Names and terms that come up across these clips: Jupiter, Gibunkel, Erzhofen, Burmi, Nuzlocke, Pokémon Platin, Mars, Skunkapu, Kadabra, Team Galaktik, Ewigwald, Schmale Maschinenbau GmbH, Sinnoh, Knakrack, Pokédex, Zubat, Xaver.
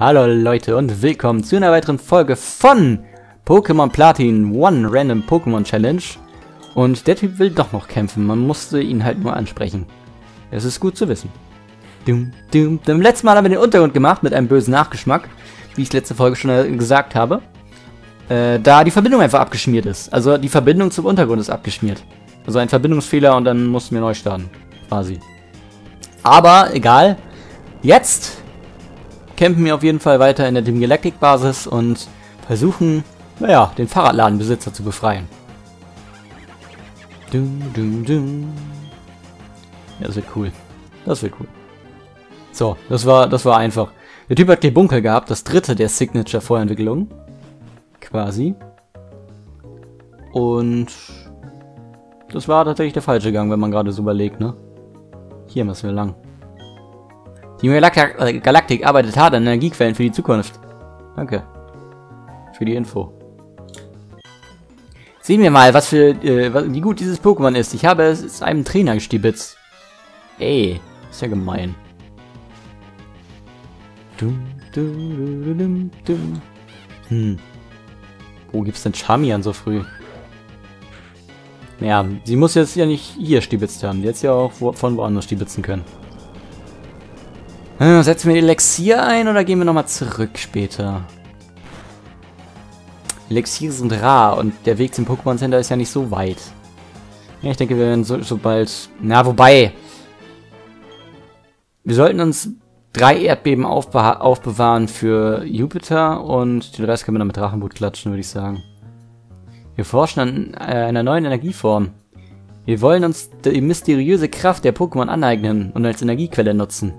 Hallo Leute und willkommen zu einer weiteren Folge von Pokémon Platin One Random Pokémon Challenge. Und der Typ will doch noch kämpfen, man musste ihn halt nur ansprechen. Es ist gut zu wissen. Dem letzten Mal haben wir den Untergrund gemacht mit einem bösen Nachgeschmack, wie ich letzte Folge schon gesagt habe. Da die Verbindung einfach abgeschmiert ist. Also die Verbindung zum Untergrund ist abgeschmiert. Also ein Verbindungsfehler und dann mussten wir neu starten. Quasi. Aber egal. Jetzt campen wir auf jeden Fall weiter in der Team Galaktik Basis und versuchen, naja, den Fahrradladenbesitzer zu befreien. Das wird cool. Das wird cool. So, das war einfach. Der Typ hat Bunker gehabt, das dritte der Signature Vorentwicklung. Quasi. Und das war tatsächlich der falsche Gang, wenn man gerade so überlegt, ne? Hier müssen wir lang. Die Galaktik arbeitet hart an Energiequellen für die Zukunft. Danke. Für die Info. Sehen wir mal, wie gut dieses Pokémon ist. Ich habe es einem Trainer gestibitzt. Ey, ist ja gemein. Wo gibt's denn Charmian so früh? Naja, sie muss jetzt ja nicht hier stibitzt haben. Die hätte ja auch von woanders stibitzen können. Setzen wir Elixier ein oder gehen wir nochmal zurück später? Elixier sind rar und der Weg zum Pokémon Center ist ja nicht so weit. Ja, ich denke, wir werden sobald... Na, wobei... Wir sollten uns 3 Erdbeben aufbewahren für Jupiter und den Rest können wir dann mit Drachenboot klatschen, würde ich sagen. Wir forschen an einer neuen Energieform. Wir wollen uns die mysteriöse Kraft der Pokémon aneignen und als Energiequelle nutzen.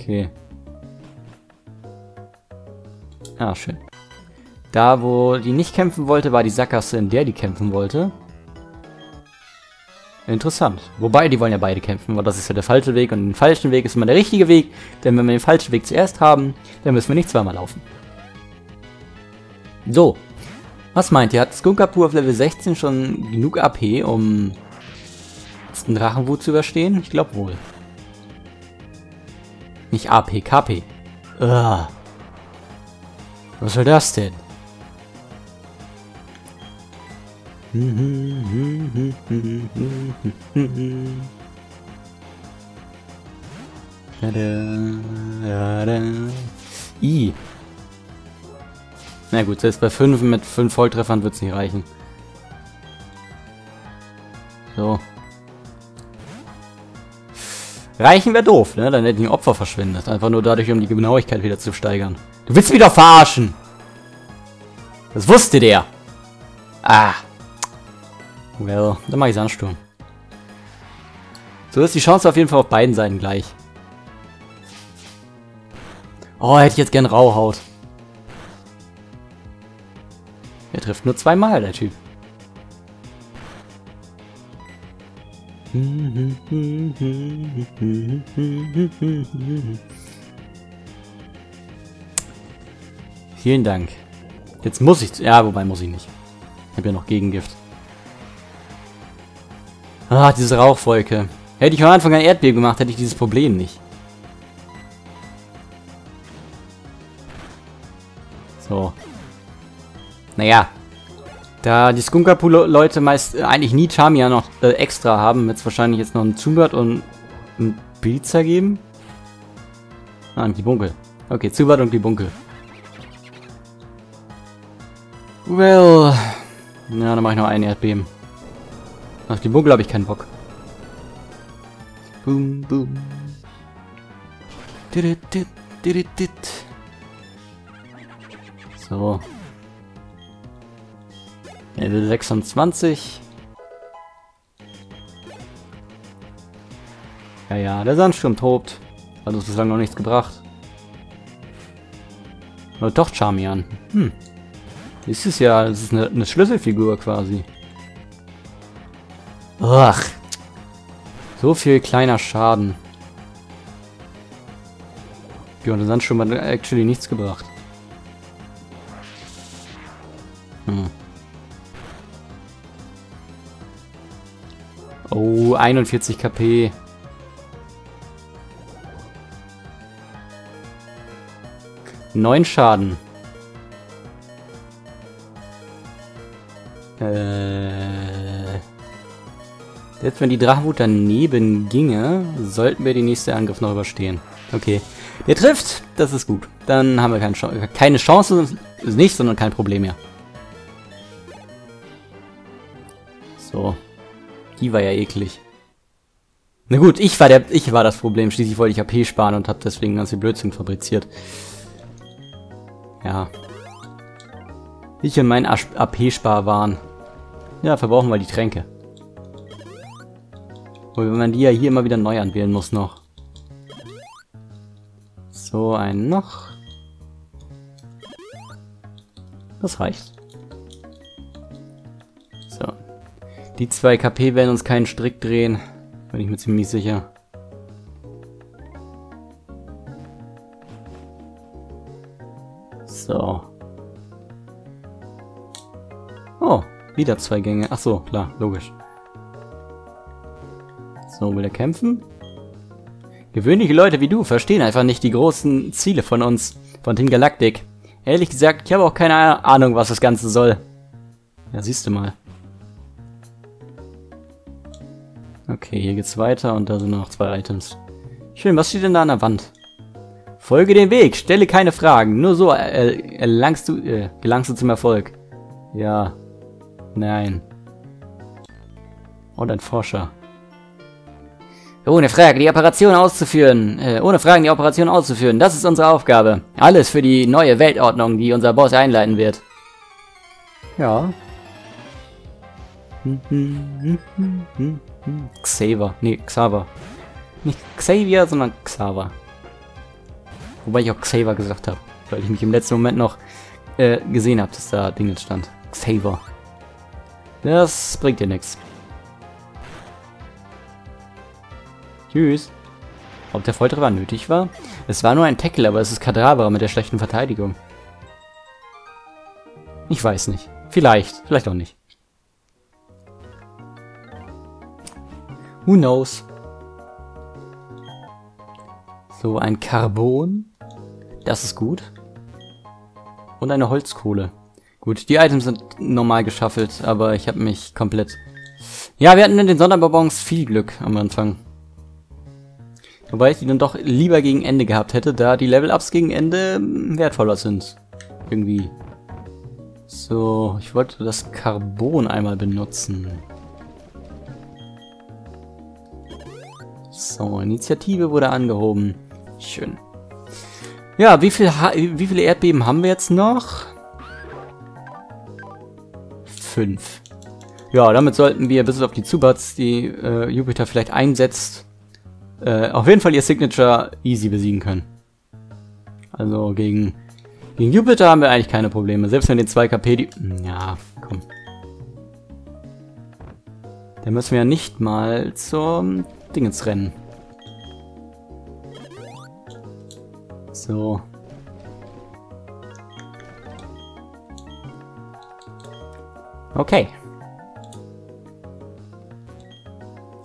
Okay. Ah, schön. Da, wo die nicht kämpfen wollte, war die Sackgasse, in der die kämpfen wollte. Interessant. Wobei, die wollen ja beide kämpfen, aber das ist ja der falsche Weg und den falschen Weg ist immer der richtige Weg, denn wenn wir den falschen Weg zuerst haben, dann müssen wir nicht zweimal laufen. So. Was meint ihr? Hat Skunkapu auf Level 16 schon genug AP, um den Drachenwut zu überstehen? Ich glaube wohl. Nicht AP, KP. Ugh. Was soll das denn? I. Na gut, selbst bei 5 mit 5 Volltreffern wird es nicht reichen. So. Reichen wäre doof, ne? Dann hätten die Opfer verschwindet. Einfach nur dadurch, um die Genauigkeit wieder zu steigern. Du willst mich doch verarschen! Das wusste der! Ah! Well, dann mache ich Sandsturm. So ist die Chance auf jeden Fall auf beiden Seiten gleich. Oh, hätte ich jetzt gern Rauhaut. Er trifft nur zweimal, der Typ. Vielen Dank. Jetzt muss ich... Ja, wobei muss ich nicht. Ich habe ja noch Gegengift. Ah, diese Rauchwolke. Hätte ich am Anfang ein Erdbeben gemacht, hätte ich dieses Problem nicht. So. Naja. Da die Skunkapu-Leute meist eigentlich nie Charmia noch extra haben, wird es wahrscheinlich jetzt noch einen Zubat und einen Pizza geben. Ah, ein Gibunkel. Okay, Zubat und Gibunkel. Well. Ja, dann mache ich noch ein Erdbeben. Auf die Bunker habe ich keinen Bock. Boom, boom. So. Level 26. Ja, ja, der Sandsturm tobt. Hat uns bislang noch nichts gebracht. Aber doch Charmian. Hm. Das ist ja, das ist eine Schlüsselfigur quasi. Ach, so viel kleiner Schaden. Ja, und der Sandsturm hat actually nichts gebracht. Hm. Oh, 41 KP. 9 Schaden. Selbst wenn die Drachenwut daneben ginge, sollten wir den nächsten Angriff noch überstehen. Okay. Der trifft, das ist gut. Dann haben wir keine Chance, ist nicht, sondern kein Problem mehr. So. Die war ja eklig. Na gut, ich war das Problem. Schließlich wollte ich AP sparen und habe deswegen ganz viel Blödsinn fabriziert. Ja. Ich und mein AP-Sparwahn. Ja, verbrauchen wir die Tränke. Obwohl man die ja hier immer wieder neu anwählen muss noch. So, einen noch. Das reicht. So. Die 2 KP werden uns keinen Strick drehen. Bin ich mir ziemlich sicher. So. Oh, wieder 2 Gänge. Ach so, klar, logisch. So, will er kämpfen? Gewöhnliche Leute wie du verstehen einfach nicht die großen Ziele von uns, von Team Galaktik. Ehrlich gesagt, ich habe auch keine Ahnung, was das Ganze soll. Ja, siehst du mal. Okay, hier geht's weiter und da sind noch 2 Items. Schön, was steht denn da an der Wand? Folge den Weg, stelle keine Fragen, nur so gelangst du zum Erfolg. Ja, nein. Und ein Forscher. Ohne Fragen die Operation auszuführen, das ist unsere Aufgabe. Alles für die neue Weltordnung, die unser Boss einleiten wird. Ja. Xaver. Nee, Xaver. Nicht Xavier, sondern Xaver. Wobei ich auch Xaver gesagt habe, weil ich mich im letzten Moment noch gesehen habe, dass da Dingens stand. Xaver. Das bringt dir nichts. Tschüss. Ob der Volltreffer nötig war? Es war nur ein Tackle, aber es ist Kadabra mit der schlechten Verteidigung. Ich weiß nicht. Vielleicht auch nicht. Who knows? So, ein Carbon. Das ist gut. Und eine Holzkohle. Gut, die Items sind normal geschaffelt, aber ich habe mich komplett... Ja, wir hatten in den Sonderbonbons viel Glück am Anfang. Wobei ich die dann doch lieber gegen Ende gehabt hätte, da die Level-Ups gegen Ende wertvoller sind. Irgendwie. So, ich wollte das Carbon einmal benutzen. So, Initiative wurde angehoben. Schön. Ja, wie viele Erdbeben haben wir jetzt noch? 5. Ja, damit sollten wir bis auf die Zubats, die Jupiter vielleicht einsetzt, auf jeden Fall ihr Signature easy besiegen können. Also gegen Jupiter haben wir eigentlich keine Probleme. Selbst mit den 2 KP, die... Ja, komm. Da müssen wir ja nicht mal zum... ins Rennen. So. Okay.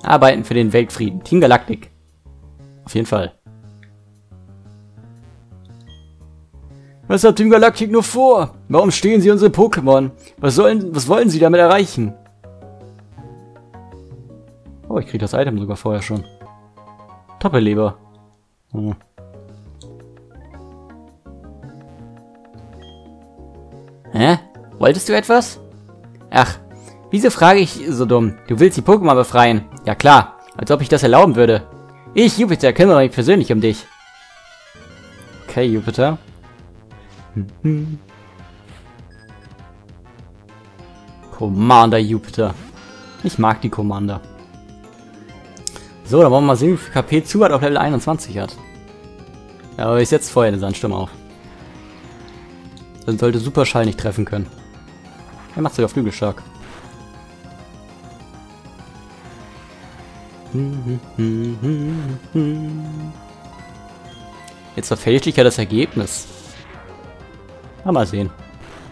Arbeiten für den Weltfrieden. Team Galaktik. Auf jeden Fall. Was hat Team Galaktik nur vor? Warum stehlen sie unsere Pokémon? Was wollen sie damit erreichen? Oh, ich krieg das Item sogar vorher schon. Doppelleber. Hm. Hä? Wolltest du etwas? Ach, wieso frage ich so dumm? Du willst die Pokémon befreien. Ja klar, als ob ich das erlauben würde. Ich, Jupiter, kümmere mich persönlich um dich. Okay, Jupiter. Commander Jupiter. Ich mag die Commander. So, dann wollen wir mal sehen, wie viel KP Zubat auf Level 21 hat. Ja, aber ich setze vorher eine Sandsturm auf. Dann sollte Superschall nicht treffen können. Er macht sogar flügelstark. Jetzt verfälscht ich ja das Ergebnis. Aber mal sehen.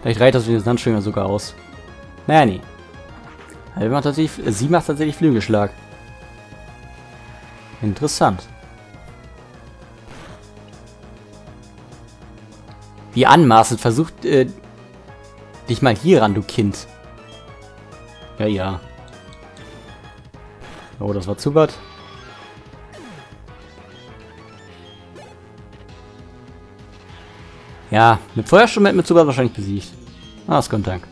Vielleicht reicht das für den Sandstürmer sogar aus. Naja, nee. Sie macht tatsächlich Flügelschlag. Interessant. Wie anmaßend. Versucht dich mal hier ran, du Kind. Ja, ja. Oh, das war zu weit. Ja, mit Feuersturm hätten wir sogar wahrscheinlich besiegt. Ah, ist Gott Dank.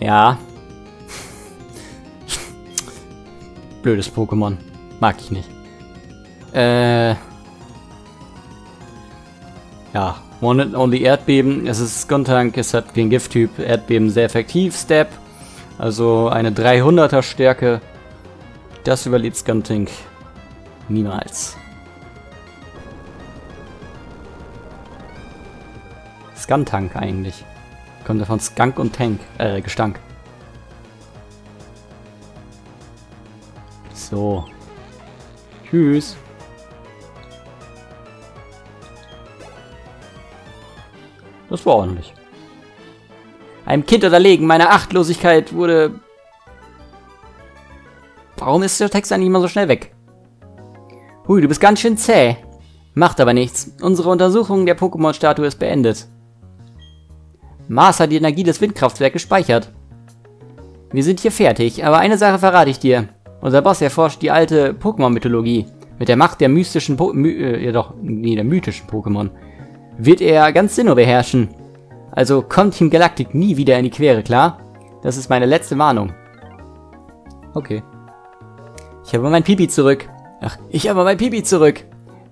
Ja. Blödes Pokémon. Mag ich nicht. Ja. One and only Erdbeben. Es ist Gott Dank. Es hat den Gifttyp Erdbeben sehr effektiv. Step. Also eine 300er Stärke. Das überlebt Gott Dank. Niemals. Skantank eigentlich. Kommt davon Skank und Tank. Gestank. So. Tschüss. Das war ordentlich. Einem Kind unterlegen. Meine Achtlosigkeit wurde... Warum ist der Text eigentlich immer so schnell weg? Hui, du bist ganz schön zäh. Macht aber nichts. Unsere Untersuchung der Pokémon-Statue ist beendet. Mars hat die Energie des Windkraftwerks gespeichert. Wir sind hier fertig, aber eine Sache verrate ich dir. Unser Boss erforscht die alte Pokémon-Mythologie. Mit der Macht der mystischen mythischen Pokémon wird er ganz Sinnoh beherrschen. Also kommt Team Galaktik nie wieder in die Quere, klar? Das ist meine letzte Warnung. Okay. Ich habe mein Pipi zurück. Ach, ich habe mein Pipi zurück.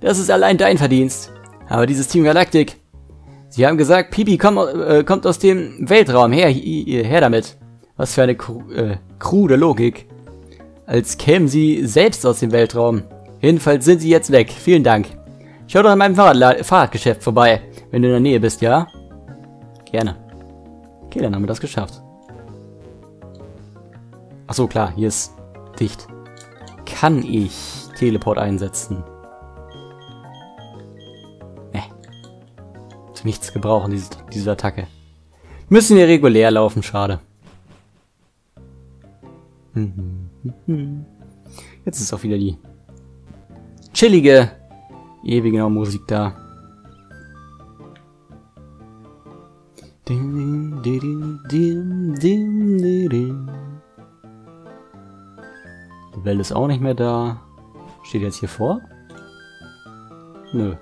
Das ist allein dein Verdienst. Aber dieses Team Galaktik... Sie haben gesagt, Pipi kommt aus dem Weltraum. Her damit. Was für eine krude Logik. Als kämen sie selbst aus dem Weltraum. Jedenfalls sind sie jetzt weg. Vielen Dank. Schau doch an meinem Fahrradgeschäft vorbei, wenn du in der Nähe bist, ja? Gerne. Okay, dann haben wir das geschafft. Achso, klar, hier ist dicht. Kann ich Teleport einsetzen? Ne. Zu nichts gebrauchen, diese Attacke. Müssen wir regulär laufen, schade. Jetzt ist auch wieder die chillige, ewige Musik da. Die Welt ist auch nicht mehr da. Steht jetzt hier vor? Nö.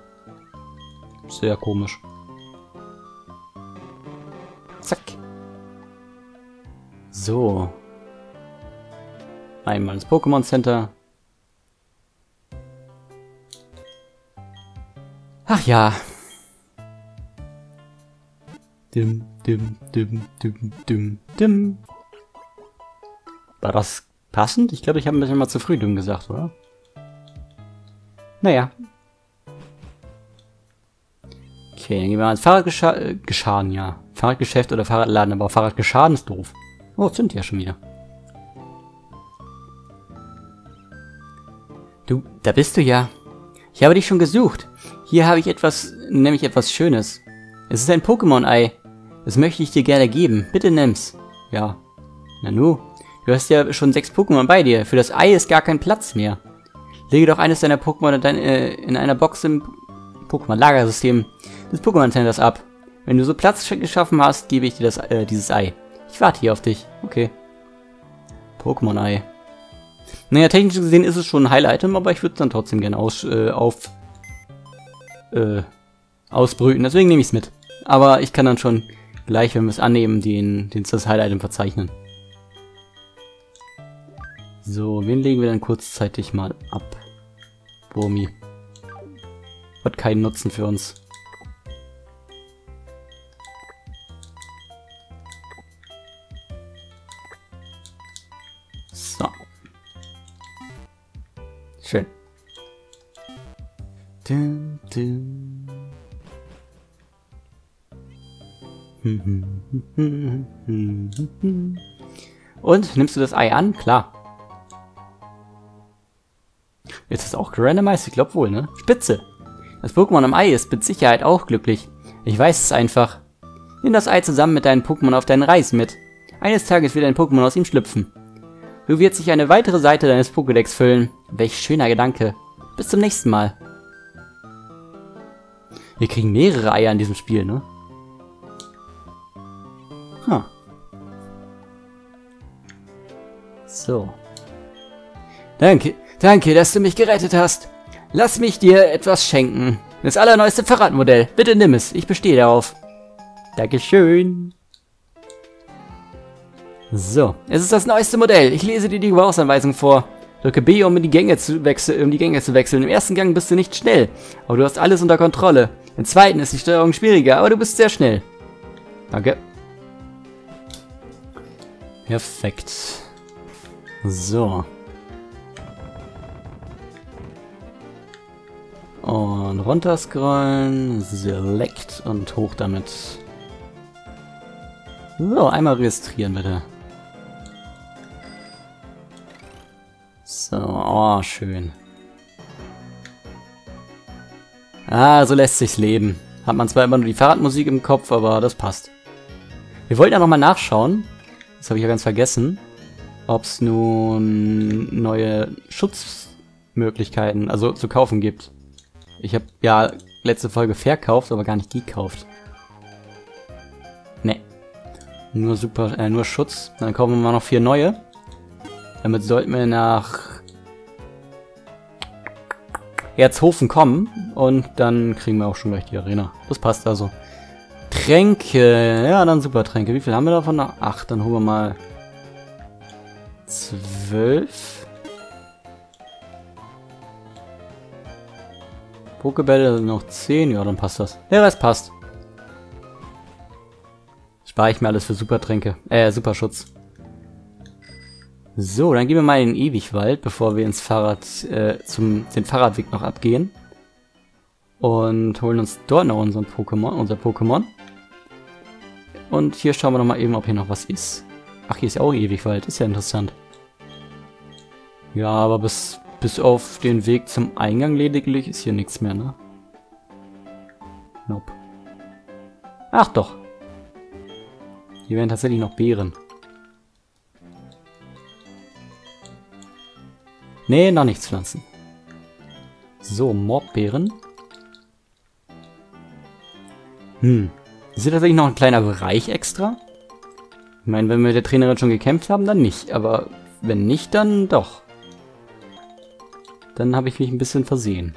Sehr komisch. Zack. So. Einmal ins Pokémon Center. Ach ja. Dim, dim, dim, dim, dim, dim. War das passend? Ich glaube, ich habe ein bisschen mal zu früh dumm gesagt, oder? Naja. Okay, dann gehen wir mal ins Fahrradgeschaden, ja. Fahrradgeschäft oder Fahrradladen, aber Fahrradgeschaden ist doof. Oh, sind ja schon wieder. Du, da bist du ja. Ich habe dich schon gesucht. Hier habe ich etwas, nämlich etwas Schönes. Es ist ein Pokémon-Ei. Das möchte ich dir gerne geben. Bitte nimm's. Ja. Nanu, du hast ja schon 6 Pokémon bei dir. Für das Ei ist gar kein Platz mehr. Lege doch eines deiner Pokémon in einer Box im Pokémon-Lagersystem des Pokémon-Centers ab. Wenn du so Platz geschaffen hast, gebe ich dir dieses Ei. Ich warte hier auf dich. Okay. Pokémon-Ei. Naja, technisch gesehen ist es schon ein Highlight-Item, aber ich würde es dann trotzdem gerne ausbrüten. Deswegen nehme ich es mit. Aber ich kann dann schon gleich, wenn wir es annehmen, das Highlight-Item verzeichnen. So, wen legen wir dann kurzzeitig mal ab? Burmi. Hat keinen Nutzen für uns. So. Schön. Dun, dun. Und nimmst du das Ei an? Klar. Jetzt ist es auch gerandomized, ich glaube wohl, ne? Spitze! Das Pokémon am Ei ist mit Sicherheit auch glücklich. Ich weiß es einfach. Nimm das Ei zusammen mit deinen Pokémon auf deinen Reisen mit. Eines Tages wird ein Pokémon aus ihm schlüpfen. So wird sich eine weitere Seite deines Pokédex füllen. Welch schöner Gedanke. Bis zum nächsten Mal. Wir kriegen mehrere Eier in diesem Spiel, ne? Huh. So. Danke, danke, dass du mich gerettet hast. Lass mich dir etwas schenken. Das allerneueste Fahrradmodell. Bitte nimm es. Ich bestehe darauf. Dankeschön. So. Es ist das neueste Modell. Ich lese dir die Gebrauchsanweisung vor. Drücke B, um die Gänge zu wechseln. Im ersten Gang bist du nicht schnell, aber du hast alles unter Kontrolle. Im zweiten ist die Steuerung schwieriger, aber du bist sehr schnell. Danke. Perfekt. So. Und runterscrollen, select und hoch damit. So, einmal registrieren bitte. So, oh, schön. Ah, so lässt sich's leben. Hat man zwar immer nur die Fahrradmusik im Kopf, aber das passt. Wir wollten ja nochmal nachschauen. Das habe ich ja ganz vergessen. Ob es nun neue Schutzmöglichkeiten, also zu kaufen gibt. Ich habe ja letzte Folge verkauft, aber gar nicht gekauft. Nee. Nur super, nur Schutz. Dann kaufen wir mal noch 4 neue. Damit sollten wir nach Erzhofen kommen. Und dann kriegen wir auch schon gleich die Arena. Das passt also. Tränke. Ja, dann super Tränke. Wie viel haben wir davon? 8. Dann holen wir mal 12. Pokébälle sind noch 10, ja, dann passt das. Der Rest passt. Spare ich mir alles für Supertränke. Superschutz. So, dann gehen wir mal in den Ewigwald, bevor wir ins Fahrrad, den Fahrradweg noch abgehen. Und holen uns dort noch unser Pokémon. Und hier schauen wir nochmal eben, ob hier noch was ist. Ach, hier ist ja auch Ewigwald, ist ja interessant. Ja, aber bis auf den Weg zum Eingang lediglich ist hier nichts mehr, ne? Nope. Ach doch. Hier wären tatsächlich noch Beeren. Nee, noch nichts pflanzen. So, Mordbeeren. Hm. Ist hier tatsächlich noch ein kleiner Bereich extra? Ich meine, wenn wir mit der Trainerin schon gekämpft haben, dann nicht. Aber wenn nicht, dann doch. Dann habe ich mich ein bisschen versehen.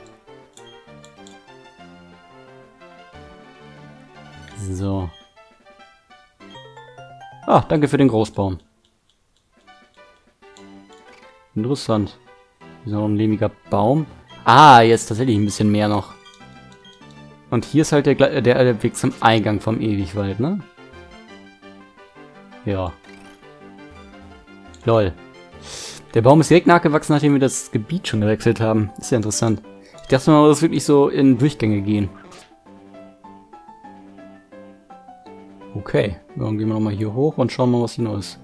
So. Ah, danke für den Großbaum. Interessant. So ein lehmiger Baum. Ah, jetzt tatsächlich ein bisschen mehr noch. Und hier ist halt der Weg zum Eingang vom Ewigwald, ne? Ja. Lol. Der Baum ist direkt nachgewachsen, nachdem wir das Gebiet schon gewechselt haben. Ist ja interessant. Ich dachte mal, dass wir wirklich so in Durchgänge gehen. Okay, dann gehen wir nochmal hier hoch und schauen mal, was hier noch ist.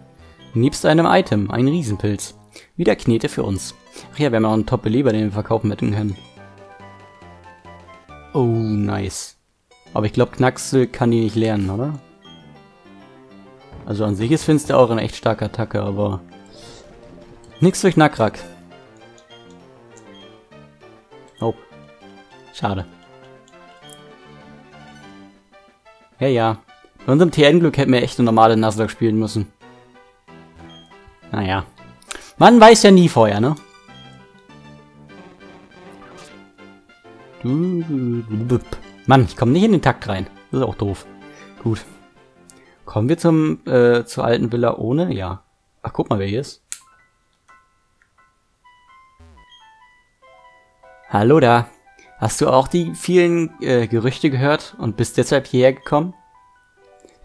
Nebst einem Item, ein Riesenpilz. Wieder Knete für uns. Ach ja, wir haben auch einen Top-Beleber, den wir verkaufen hätten können. Oh, nice. Aber ich glaube, Knacksel kann die nicht lernen, oder? Also an sich ist Finster auch eine echt starke Attacke, aber... Nix durch Knakrack. Oh. Schade. Ja, ja. Bei unserem TN-Glück hätten wir echt eine normale Nuzlocke spielen müssen. Naja. Man weiß ja nie vorher, ne? Mann, ich komme nicht in den Takt rein. Das ist auch doof. Gut. Kommen wir zur alten Villa ohne? Ja. Ach, guck mal, wer hier ist. Hallo da. Hast du auch die vielen Gerüchte gehört und bist deshalb hierher gekommen?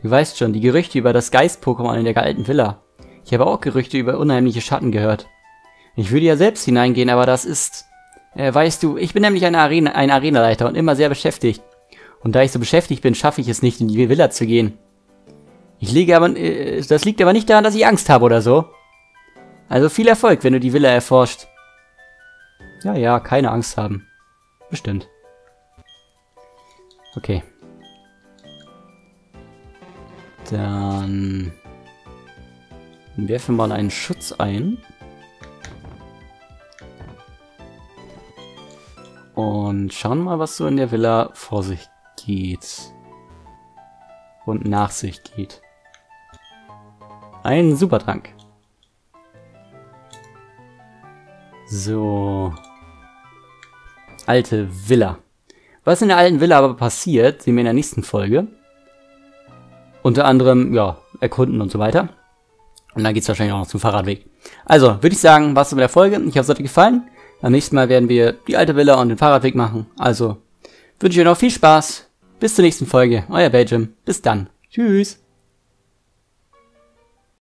Du weißt schon, die Gerüchte über das Geist-Pokémon in der alten Villa. Ich habe auch Gerüchte über unheimliche Schatten gehört. Ich würde ja selbst hineingehen, aber das ist... weißt du, ich bin nämlich ein Arenaleiter und immer sehr beschäftigt. Und da ich so beschäftigt bin, schaffe ich es nicht, in die Villa zu gehen. Das liegt aber nicht daran, dass ich Angst habe oder so. Also viel Erfolg, wenn du die Villa erforscht. Ja, ja, keine Angst haben. Bestimmt. Okay. Dann werfen wir mal einen Schutz ein. Und schauen mal, was so in der Villa vor sich geht. Und nach sich geht. Ein Supertrank. So. Alte Villa. Was in der alten Villa aber passiert, sehen wir in der nächsten Folge. Unter anderem, ja, erkunden und so weiter. Und dann geht es wahrscheinlich auch noch zum Fahrradweg. Also, würde ich sagen, war's mit der Folge. Ich hoffe, es hat euch gefallen. Am nächsten Mal werden wir die alte Villa und den Fahrradweg machen. Also, wünsche ich euch noch viel Spaß. Bis zur nächsten Folge. Euer Belgium. Bis dann. Tschüss.